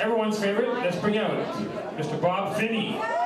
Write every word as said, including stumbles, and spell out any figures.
everyone's favorite, let's bring out Mister Bob Finney.